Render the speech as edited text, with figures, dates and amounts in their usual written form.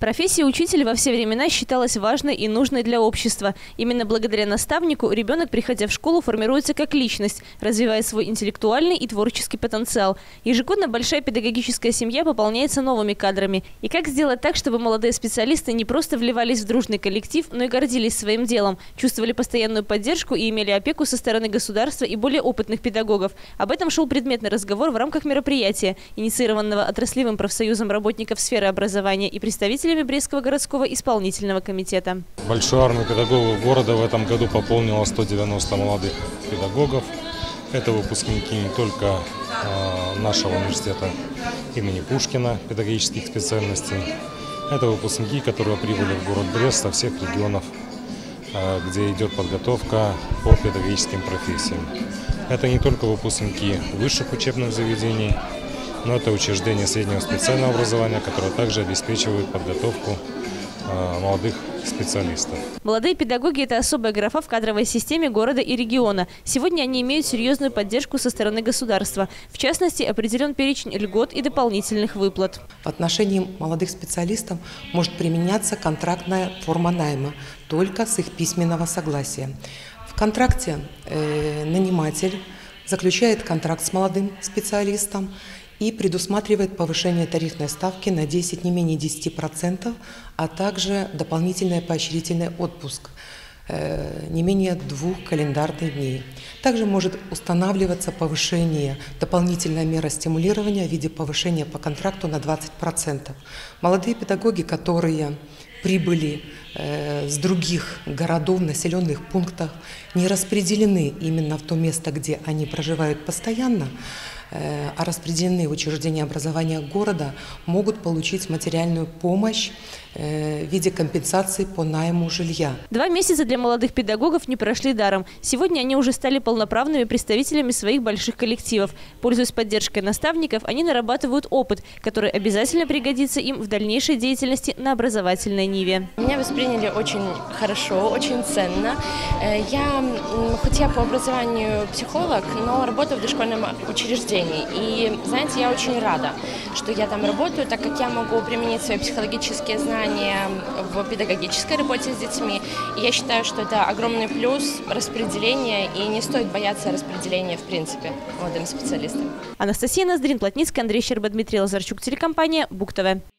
Профессия учителя во все времена считалась важной и нужной для общества. Именно благодаря наставнику ребенок, приходя в школу, формируется как личность, развивая свой интеллектуальный и творческий потенциал. Ежегодно большая педагогическая семья пополняется новыми кадрами. И как сделать так, чтобы молодые специалисты не просто вливались в дружный коллектив, но и гордились своим делом, чувствовали постоянную поддержку и имели опеку со стороны государства и более опытных педагогов? Об этом шел предметный разговор в рамках мероприятия, инициированного отраслевым профсоюзом работников сферы образования и представителей Брестского городского исполнительного комитета. Большую армию педагогов города в этом году пополнило 190 молодых педагогов. Это выпускники не только нашего университета имени Пушкина, педагогических специальностей. Это выпускники, которые прибыли в город Брест со всех регионов, где идет подготовка по педагогическим профессиям. Это не только выпускники высших учебных заведений, но это учреждения среднего специального образования, которые также обеспечивают подготовку молодых специалистов. Молодые педагоги – это особая графа в кадровой системе города и региона. Сегодня они имеют серьезную поддержку со стороны государства. В частности, определен перечень льгот и дополнительных выплат. В отношении молодых специалистов может применяться контрактная форма найма, только с их письменного согласия. В контракте наниматель заключает контракт с молодым специалистом и предусматривает повышение тарифной ставки на 10, не менее 10%, а также дополнительный поощрительный отпуск не менее 2 календарных дней. Также может устанавливаться повышение, дополнительная мера стимулирования в виде повышения по контракту на 20%. Молодые педагоги, которые прибыли с других городов, населенных пунктов, не распределены именно в то место, где они проживают постоянно, а распределенные учреждения образования города, могут получить материальную помощь в виде компенсации по найму жилья. 2 месяца для молодых педагогов не прошли даром. Сегодня они уже стали полноправными представителями своих больших коллективов. Пользуясь поддержкой наставников, они нарабатывают опыт, который обязательно пригодится им в дальнейшей деятельности на образовательной ниве. Меня восприняли очень хорошо, очень ценно. Я, хотя по образованию психолог, но работаю в дошкольном учреждении. И, знаете, я очень рада, что я там работаю, так как я могу применить свои психологические знания в педагогической работе с детьми. И я считаю, что это огромный плюс распределения, и не стоит бояться распределения, в принципе, молодым специалистам. Анастасия Ноздрин-Плотницкая, Андрей Щерба, Дмитрий Лазарчук, телекомпания Буг-ТВ.